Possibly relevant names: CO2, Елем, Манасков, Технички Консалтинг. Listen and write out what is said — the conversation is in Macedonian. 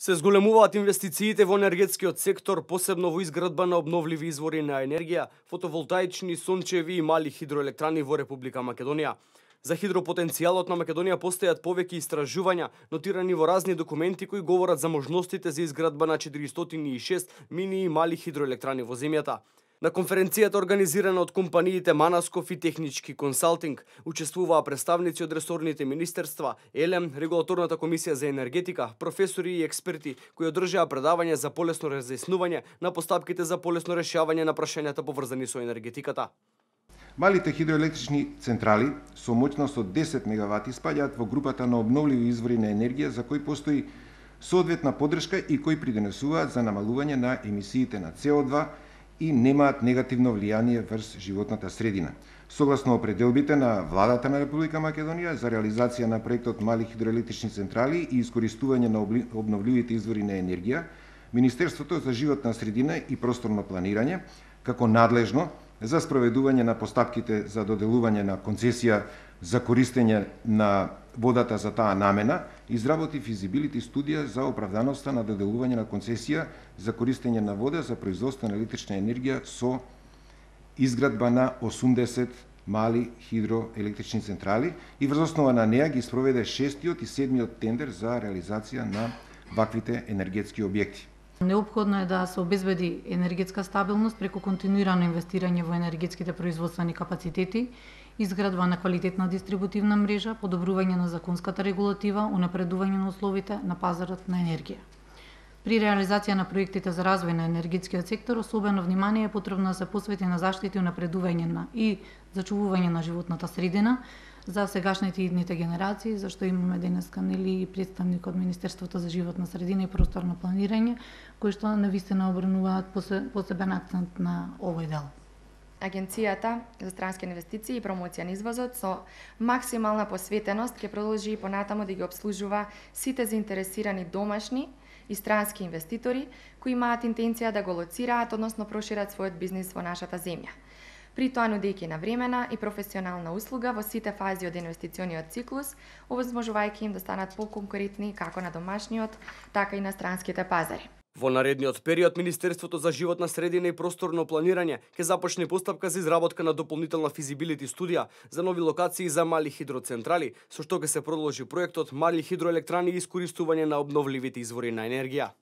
Се зголемуваат инвестициите во енергетскиот сектор, посебно во изградба на обновливи извори на енергија, фотоволтаични, сончеви и мали хидроелектрани во Република Македонија. За хидропотенцијалот на Македонија постојат повеќе истражувања, нотирани во разни документи кои говорат за можностите за изградба на 406 мини и мали хидроелектрани во земјата. На конференцијата организирана од компаниите Манасков и Технички Консалтинг учествуваа представници од ресорните министерства, Елем, регулаторната комисија за енергетика, професори и експерти кои одржаа предавања за полесно разјаснување на постапките за полесно решавање на прашањата поврзани со енергетиката. Малите хидроелектрични централи со моќност од 10 мегавати спаѓаат во групата на обновливи извори на енергија за кои постои соодветна поддршка и кои придонесуваат за намалување на емисиите на CO2 и немаат негативно влијание врз животната средина. Согласно определбите на владата на Република Македонија за реализација на проектот мали хидроелектрични централи и искористување на обновливите извори на енергија, Министерството за животна средина и просторно планирање, како надлежно за спроведување на постапките за доделување на концесија за користење на водата за таа намена, изработи физибилити студија за оправданоста на доделување на концесија за користење на вода за производство на електрична енергија со изградба на 80 мали хидроелектрични централи и врз основа на неа ги спроведе 6-тиот и 7-тиот тендер за реализација на ваквите енергетски објекти. Неопходно е да се обезбеди енергетска стабилност преку континуирано инвестирање во енергетските производствени капацитети, изградба на квалитетна дистрибутивна мрежа, подобрување на законската регулатива, унапредување на условите на пазарот на енергија. При реализација на проектите за развој на енергетскиот сектор, особено внимание е потребно да се посвети на заштита и унапредување на и зачувување на животната средина за сегашните и идните генерации, за што имаме денеска нели представник од Министерството за животна средина и просторно планирање, кои што навистина обрнуваат посебен акцент на овој дел. Агенцијата за странски инвестиции и промоција на извозот со максимална посветеност ќе продолжи и понатаму да ги обслужува сите заинтересирани домашни и странски инвеститори кои имаат интенција да го лоцираат, односно прошират својот бизнис во нашата земја. При тоа нудејќи навремена и професионална услуга во сите фази од инвестициониот циклус, овозможувајќи им да станат поконкурентни како на домашниот, така и на странските пазари. Во наредниот период, Министерството за животна средина и просторно планирање ќе започне постапка за изработка на дополнителна физибилити студија за нови локации за мали хидроцентрали, со што ќе се продолжи проектот мали хидроелектрани и искористување на обновливите извори на енергија.